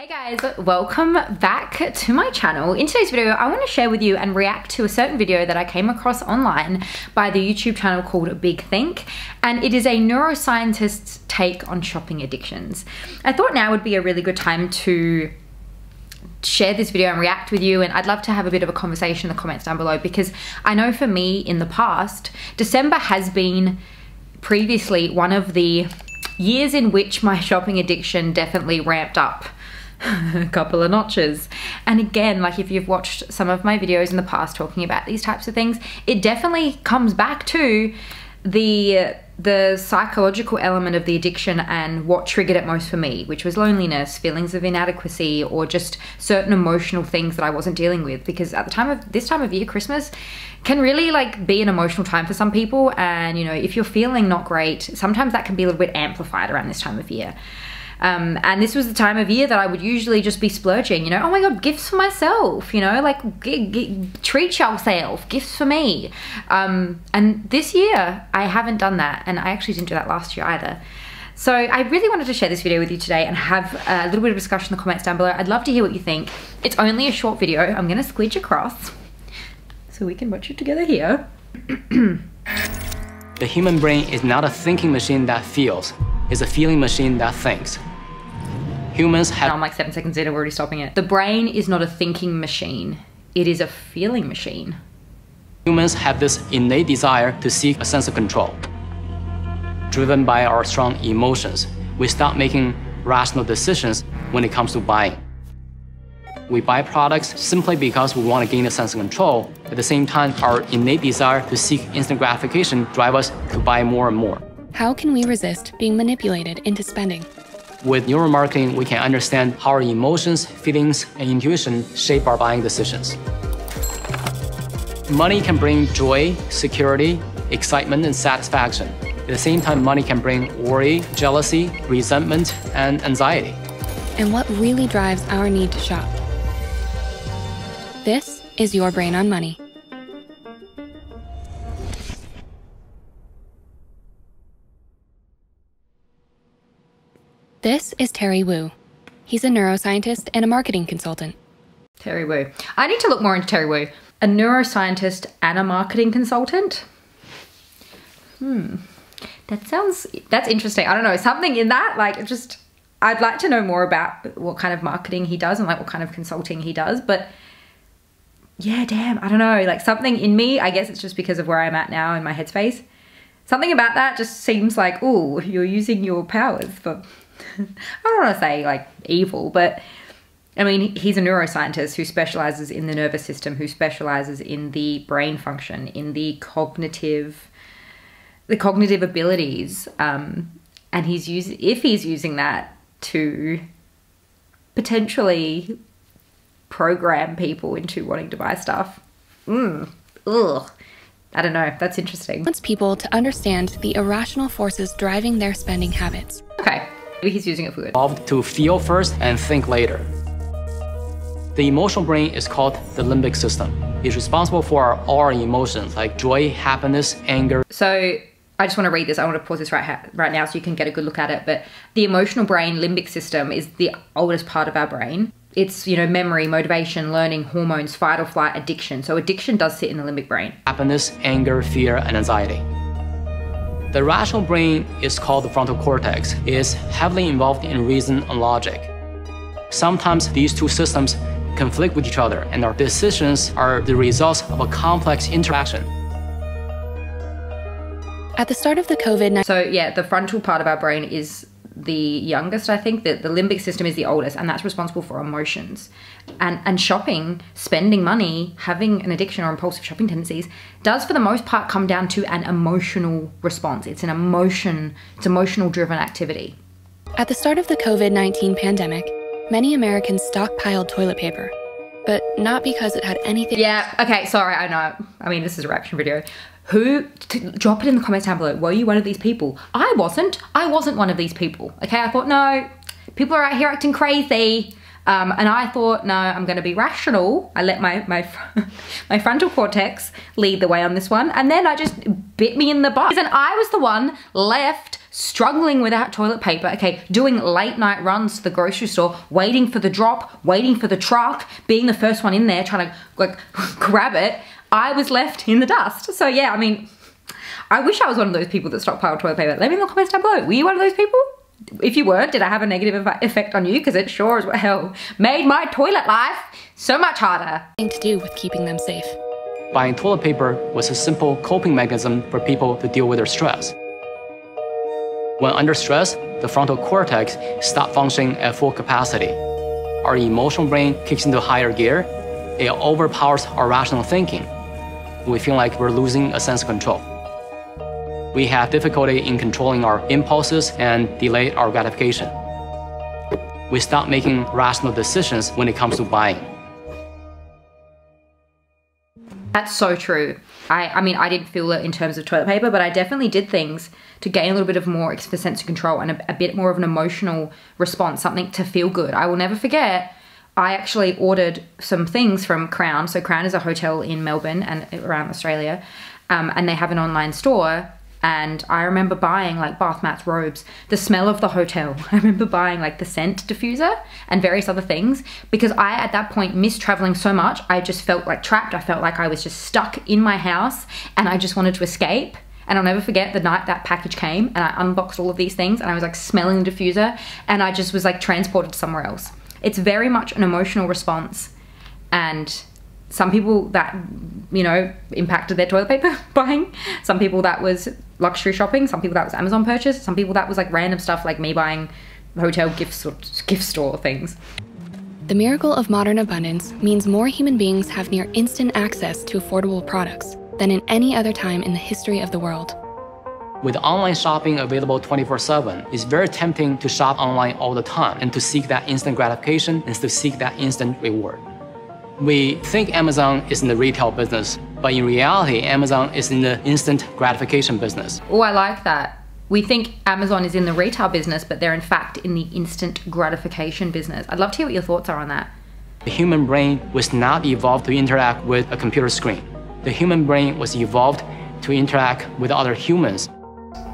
Hey guys, welcome back to my channel. In today's video, I want to share with you and react to a certain video that I came across online by the YouTube channel called Big Think, and it is a neuroscientist's take on shopping addictions. I thought now would be a really good time to share this video and react with you, and I'd love to have a bit of a conversation in the comments down below, because I know for me in the past, December has been previously one of the years in which my shopping addiction definitely ramped up a couple of notches. And again, like if you've watched some of my videos in the past talking about these types of things, it definitely comes back to the psychological element of the addiction and what triggered it most for me, which was loneliness, feelings of inadequacy, or just certain emotional things that I wasn't dealing with. Because at the time of this time of year, Christmas can really like be an emotional time for some people, and you know, if you're feeling not great, sometimes that can be a little bit amplified around this time of year. And this was the time of year that I would usually just be splurging, you know, oh my God, gifts for myself, you know, like treat yourself, gifts for me. And this year I haven't done that. And I actually didn't do that last year either. So I really wanted to share this video with you today and have a little bit of discussion in the comments down below. I'd love to hear what you think. It's only a short video. I'm going to squidge across so we can watch it together here. The human brain is not a thinking machine that feels. It's a feeling machine that thinks. Humans have— I'm like 7 seconds in, I'm already stopping it. The brain is not a thinking machine. It is a feeling machine. Humans have this innate desire to seek a sense of control. Driven by our strong emotions, we start making rational decisions when it comes to buying. We buy products simply because we want to gain a sense of control. At the same time, our innate desire to seek instant gratification drives us to buy more and more. How can we resist being manipulated into spending? With neuromarketing, we can understand how our emotions, feelings, and intuition shape our buying decisions. Money can bring joy, security, excitement, and satisfaction. At the same time, money can bring worry, jealousy, resentment, and anxiety. And what really drives our need to shop? This is Your Brain on Money. This is Terry Wu. He's a neuroscientist and a marketing consultant. Terry Wu. I need to look more into Terry Wu. A neuroscientist and a marketing consultant? That's interesting. I don't know, something in that, like just, I'd like to know more about what kind of marketing he does and like what kind of consulting he does, but yeah, damn, I don't know, like something in me, I guess it's just because of where I'm at now in my headspace. Something about that just seems like, oh, you're using your powers for, I don't want to say like evil, but I mean, he's a neuroscientist who specializes in the nervous system, who specializes in the brain function, in the cognitive abilities. And if he's using that to potentially program people into wanting to buy stuff. I don't know, that's interesting. He wants people to understand the irrational forces driving their spending habits. Okay. Maybe he's using it for good. Evolved to feel first and think later. The emotional brain is called the limbic system. It's responsible for all our emotions like joy, happiness, anger. So I just want to read this. I want to pause this right now so you can get a good look at it. But the emotional brain limbic system is the oldest part of our brain. It's, you know, memory, motivation, learning, hormones, fight or flight, addiction. So addiction does sit in the limbic brain. Happiness, anger, fear, and anxiety. The rational brain is called the frontal cortex. It is heavily involved in reason and logic. Sometimes these two systems conflict with each other, and our decisions are the results of a complex interaction. At the start of the COVID-19... So yeah, the frontal part of our brain is the youngest, I think. That the limbic system is the oldest, and that's responsible for emotions. And shopping, spending money, having an addiction or impulsive shopping tendencies does for the most part come down to an emotional response. It's an emotion, it's emotional driven activity. At the start of the COVID-19 pandemic, many Americans stockpiled toilet paper, but not because it had anything. Yeah, okay, sorry, I know. I mean, this is a reaction video. Drop it in the comments down below. Were you one of these people? I wasn't one of these people. Okay, I thought, no, people are out here acting crazy. And I thought, no, I'm going to be rational. I let my frontal cortex lead the way on this one. And then I just bit me in the butt. And I was the one left struggling without toilet paper, okay, doing late night runs to the grocery store, waiting for the drop, waiting for the truck, being the first one in there, trying to like grab it, I was left in the dust. So yeah, I mean, I wish I was one of those people that stockpiled toilet paper. Let me know in the comments down below. Were you one of those people? If you were, did I have a negative effect on you? Because it sure as well made my toilet life so much harder. Thing to do with keeping them safe. Buying toilet paper was a simple coping mechanism for people to deal with their stress. When under stress, the frontal cortex stops functioning at full capacity. Our emotional brain kicks into higher gear. It overpowers our rational thinking. We feel like we're losing a sense of control. We have difficulty in controlling our impulses and delay our gratification. We stop making rational decisions when it comes to buying. That's so true. I mean, I didn't feel it in terms of toilet paper, but I definitely did things to gain a little bit of more sense of control and a bit more of an emotional response, something to feel good. I will never forget, I actually ordered some things from Crown. So Crown is a hotel in Melbourne and around Australia, and they have an online store. And I remember buying like bath mats, robes, the smell of the hotel. I remember buying like the scent diffuser and various other things because I, at that point, missed traveling so much. I just felt like trapped. I felt like I was just stuck in my house and I just wanted to escape. And I'll never forget the night that package came and I unboxed all of these things and I was like smelling the diffuser and I just was like transported somewhere else. It's very much an emotional response, and some people that, you know, impacted their toilet paper buying, some people that was luxury shopping, some people that was Amazon purchase, some people that was like random stuff like me buying hotel gift store things. The miracle of modern abundance means more human beings have near instant access to affordable products than in any other time in the history of the world. With online shopping available 24/7, it's very tempting to shop online all the time and to seek that instant gratification and to seek that instant reward. We think Amazon is in the retail business, but in reality, Amazon is in the instant gratification business. Oh, I like that. We think Amazon is in the retail business, but they're in fact in the instant gratification business. I'd love to hear what your thoughts are on that. The human brain was not evolved to interact with a computer screen. The human brain was evolved to interact with other humans.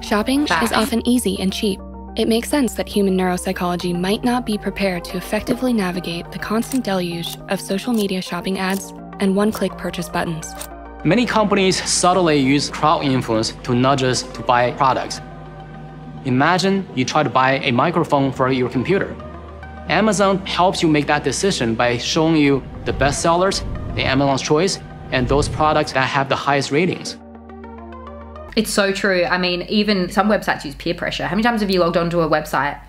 Shopping is often easy and cheap. It makes sense that human neuropsychology might not be prepared to effectively navigate the constant deluge of social media shopping ads and one-click purchase buttons. Many companies subtly use crowd influence to nudge us to buy products. Imagine you try to buy a microphone for your computer. Amazon helps you make that decision by showing you the best sellers, the Amazon's choice, and those products that have the highest ratings. It's so true. I mean, even some websites use peer pressure. How many times have you logged onto a website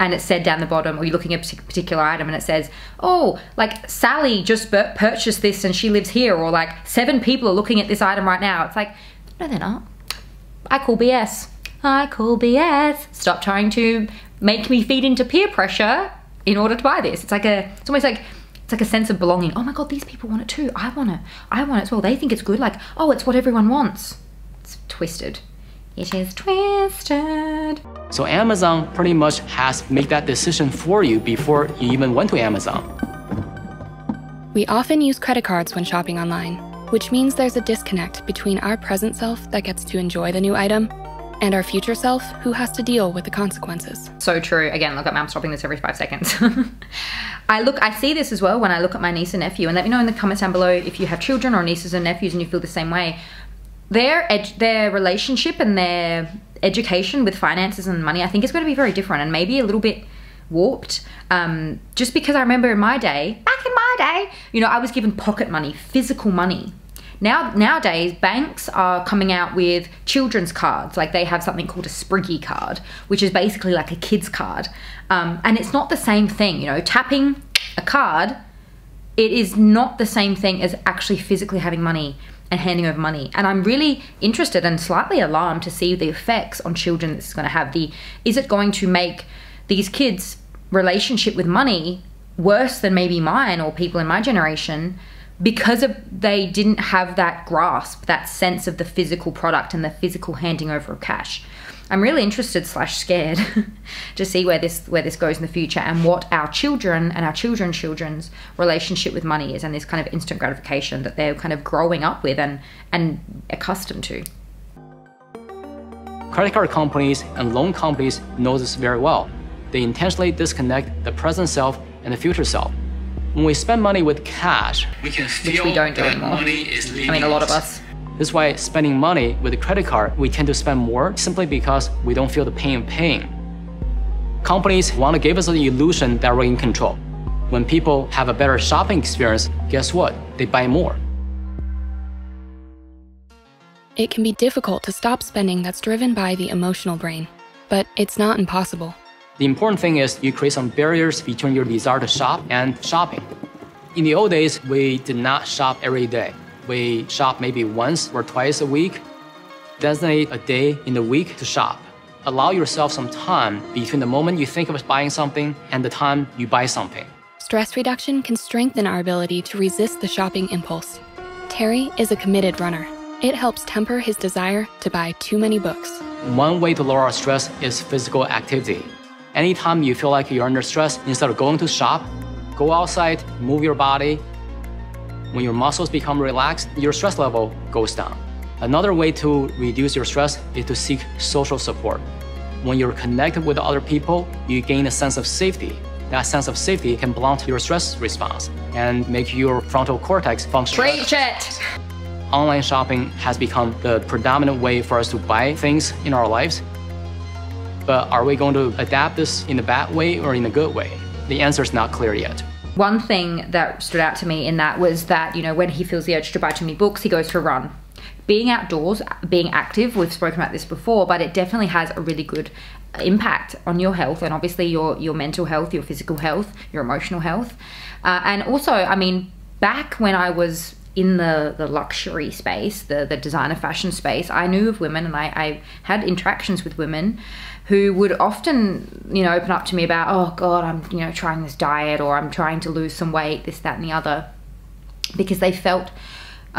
and it said down the bottom, or you're looking at a particular item and it says, oh, like Sally just purchased this and she lives here, or like 7 people are looking at this item right now. It's like, no, they're not. I call BS. I call BS. Stop trying to make me feed into peer pressure in order to buy this. It's like it's almost like, it's like a sense of belonging. Oh my God, these people want it too. I want it as well. They think it's good. Like, oh, it's what everyone wants. Twisted. It is twisted. So Amazon pretty much has made that decision for you before you even went to Amazon. We often use credit cards when shopping online, which means there's a disconnect between our present self that gets to enjoy the new item and our future self who has to deal with the consequences. So true. Again, look, I'm stopping this every 5 seconds. I see this as well when I look at my niece and nephew, and let me know in the comments down below if you have children or nieces and nephews and you feel the same way. Their relationship and their education with finances and money, I think, is going to be very different and maybe a little bit warped. Just because I remember in my day, back in my day, you know, I was given pocket money, physical money. Nowadays, banks are coming out with children's cards. Like, they have something called a Spriggy card, which is basically like a kid's card. And it's not the same thing, you know, tapping a card, it is not the same thing as actually physically having money and handing over money. And I'm really interested and slightly alarmed to see the effects on children this is going to have. Is it going to make these kids' relationship with money worse than maybe mine or people in my generation because they didn't have that grasp, that sense of the physical product and the physical handing over of cash? I'm really interested / scared to see where this goes in the future and what our children and our children's relationship with money is and this kind of instant gratification that they're kind of growing up with and accustomed to. Credit card companies and loan companies know this very well. They intentionally disconnect the present self and the future self. When we spend money with cash, we can feel which we don't do anymore. A lot of us. This is why spending money with a credit card, we tend to spend more simply because we don't feel the pain of paying. Companies want to give us the illusion that we're in control. When people have a better shopping experience, guess what? They buy more. It can be difficult to stop spending that's driven by the emotional brain, but it's not impossible. The important thing is you create some barriers between your desire to shop and shopping. In the old days, we did not shop every day. We shop maybe once or twice a week. Designate a day in the week to shop. Allow yourself some time between the moment you think of buying something and the time you buy something. Stress reduction can strengthen our ability to resist the shopping impulse. Terry is a committed runner. It helps temper his desire to buy too many books. One way to lower our stress is physical activity. Anytime you feel like you're under stress, instead of going to shop, go outside, move your body. When your muscles become relaxed, your stress level goes down. Another way to reduce your stress is to seek social support. When you're connected with other people, you gain a sense of safety. That sense of safety can blunt your stress response and make your frontal cortex function better. Preach it! Online shopping has become the predominant way for us to buy things in our lives. But are we going to adapt this in a bad way or in a good way? The answer is not clear yet. One thing that stood out to me in that was that, when he feels the urge to buy too many books, he goes for a run. Being outdoors, being active, we've spoken about this before, but it definitely has a really good impact on your health and obviously your mental health, your physical health, your emotional health. And also, back when I was in the luxury space, the designer fashion space, I knew of women and I had interactions with women who would often, open up to me about, oh God, I'm, trying this diet or I'm trying to lose some weight, this, that, and the other, because they felt,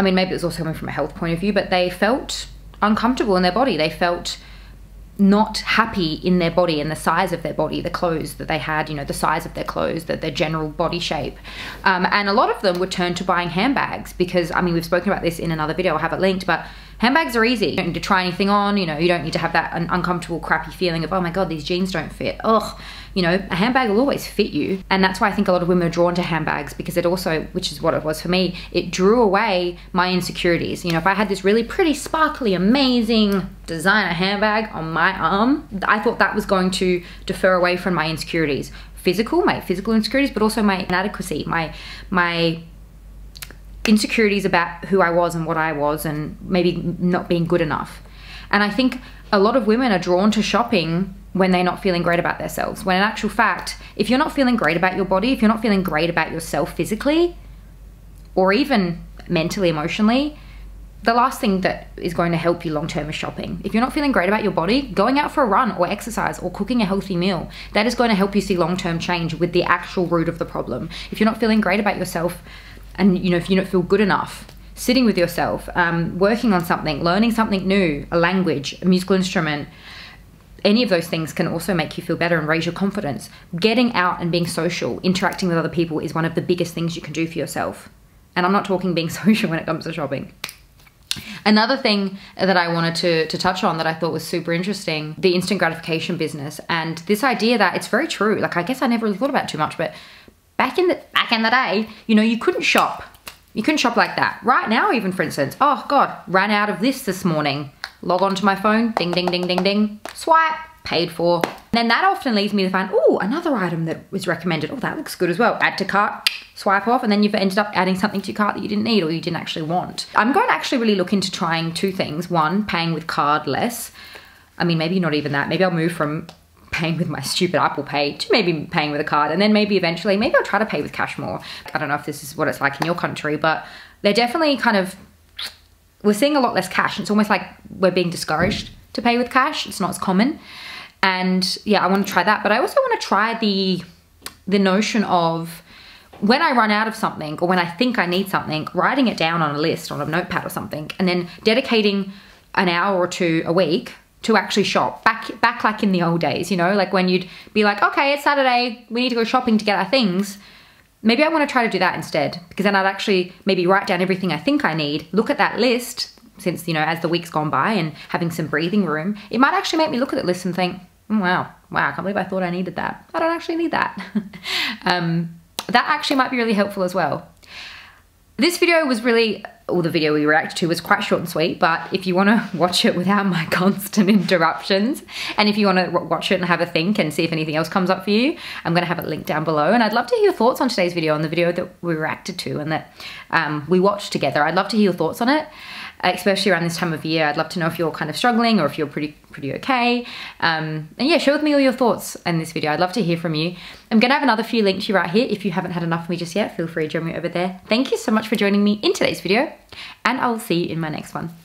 maybe it was also coming from a health point of view, but they felt uncomfortable in their body. They felt not happy in their body and the size of their body, the clothes that they had, the size of their clothes, their general body shape. And a lot of them would turn to buying handbags because, we've spoken about this in another video, I'll have it linked, but handbags are easy. You don't need to try anything on, you don't need to have that uncomfortable, crappy feeling of, oh my God, these jeans don't fit. Ugh, a handbag will always fit you. And that's why I think a lot of women are drawn to handbags because it also, which is what it was for me, it drew away my insecurities. If I had this really pretty, sparkly, amazing designer handbag on my arm, I thought that was going to defer away from my insecurities. My physical insecurities, but also my inadequacy, my insecurities about who I was and what I was and maybe not being good enough. And I think a lot of women are drawn to shopping when they're not feeling great about themselves. When in actual fact, if you're not feeling great about your body, if you're not feeling great about yourself physically, or even mentally, emotionally, the last thing that is going to help you long-term is shopping. If you're not feeling great about your body, going out for a run or exercise or cooking a healthy meal, that is going to help you see long-term change with the actual root of the problem. If you're not feeling great about yourself and, if you don't feel good enough, sitting with yourself, working on something, learning something new, a language, a musical instrument, any of those things can also make you feel better and raise your confidence. Getting out and being social, interacting with other people is one of the biggest things you can do for yourself. And I'm not talking being social when it comes to shopping. Another thing that I wanted to touch on that I thought was super interesting, the instant gratification business and this idea that it's very true. Like, I guess I never really thought about it too much, but back in the day, you couldn't shop. You couldn't shop like that. Right now, even for instance, oh God, ran out of this morning. Log onto my phone, ding, ding, ding, ding, ding, swipe, paid for. And then that often leads me to find, oh, another item that was recommended. Oh, that looks good as well. Add to cart. Swipe off, and then you've ended up adding something to your cart that you didn't need or you didn't actually want. I'm going to actually really look into trying two things. One, paying with card less. Maybe not even that. Maybe I'll move from paying with my stupid Apple Pay to maybe paying with a card. And then maybe eventually, maybe I'll try to pay with cash more. I don't know if this is what it's like in your country, but they're definitely we're seeing a lot less cash. It's almost like we're being discouraged to pay with cash. It's not as common. And yeah, I want to try that. But I also want to try the notion of, when I run out of something or when I think I need something, writing it down on a list, on a notepad or something, and then dedicating an hour or two a week to actually shop. Back like in the old days, like when you'd be like, okay, it's Saturday, we need to go shopping to get our things. Maybe I want to try to do that instead, because then I'd actually maybe write down everything I think I need, look at that list, since, you know, as the week's gone by and having some breathing room, it might actually make me look at the list and think, wow, I can't believe I thought I needed that. I don't actually need that. That actually might be really helpful as well. This video was really, or the video we reacted to was quite short and sweet, but if you want to watch it without my constant interruptions, and if you want to watch it and have a think and see if anything else comes up for you, I'm going to have it linked down below. And I'd love to hear your thoughts on today's video, on the video that we reacted to and that we watched together. I'd love to hear your thoughts on it, especially around this time of year. I'd love to know if you're kind of struggling or if you're pretty okay. And yeah, share with me all your thoughts in this video. I'd love to hear from you. I'm going to have another few links to you right here. If you haven't had enough of me just yet, feel free to join me over there. Thank you so much for joining me in today's video, and I'll see you in my next one.